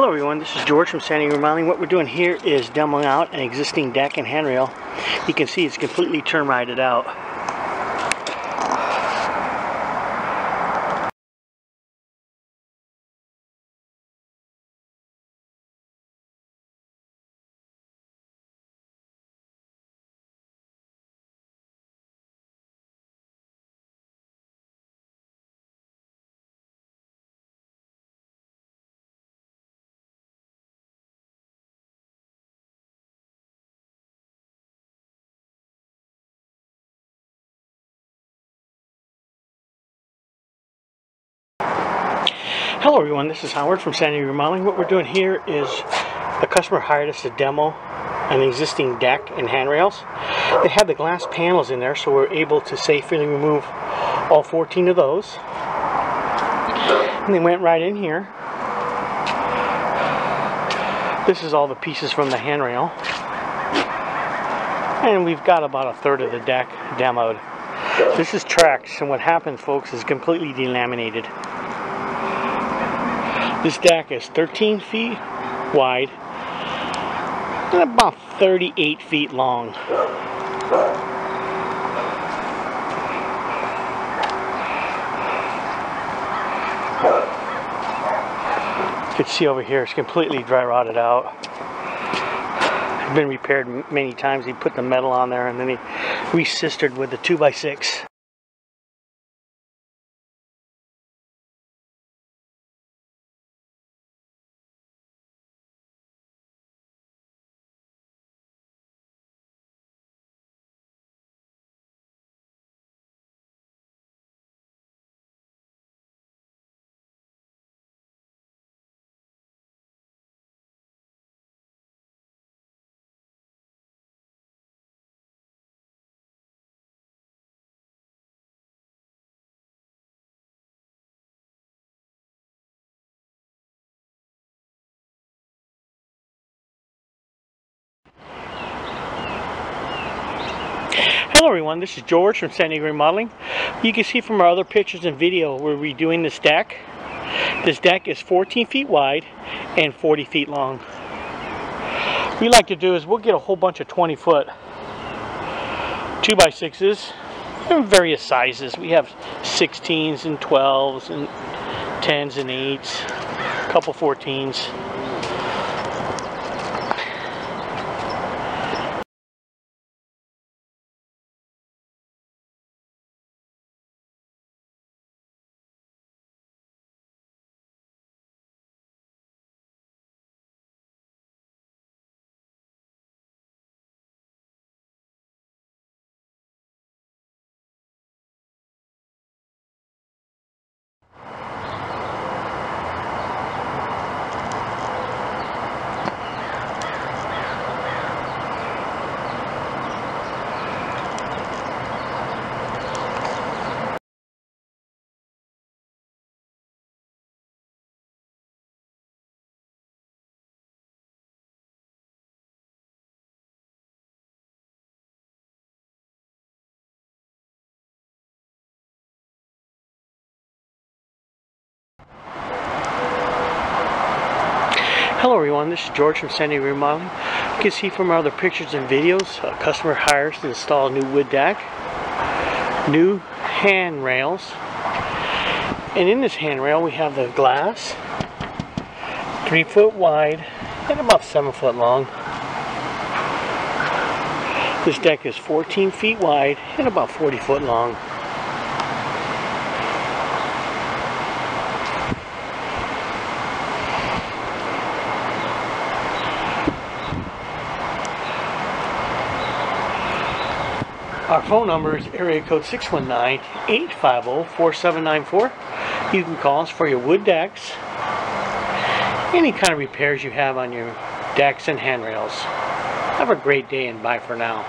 Hello everyone, this is George from San Diego Remodeling. What we're doing here is demoing out an existing deck and handrail. You can see it's completely termited out. Hello everyone, this is Howard from San Diego Remodeling. What we're doing here is a customer hired us to demo an existing deck and handrails. They had the glass panels in there, so we're able to safely remove all 14 of those. And they went right in here. This is all the pieces from the handrail. And we've got about a third of the deck demoed. This is Trax, and what happened, folks, is completely delaminated. This deck is 13 feet wide and about 38 feet long. You can see over here it's completely dry rotted out. It's been repaired many times. He put the metal on there and then he re-sistered with the 2x6. Hello everyone, this is George from San Diego Remodeling. You can see from our other pictures and video we're redoing this deck. This deck is 14 feet wide and 40 feet long. What we like to do is we'll get a whole bunch of 20-foot 2x6s in various sizes. We have 16s and 12s and 10s and 8s, a couple 14s. Hello everyone, this is George from San Diego Remodeling. You can see from our other pictures and videos, a customer hires to install a new wood deck, new handrails, and in this handrail we have the glass, 3 foot wide and about 7 foot long. This deck is 14 feet wide and about 40 foot long. Our phone number is area code 619-850-4794. You can call us for your wood decks, any kind of repairs you have on your decks and handrails. Have a great day and bye for now.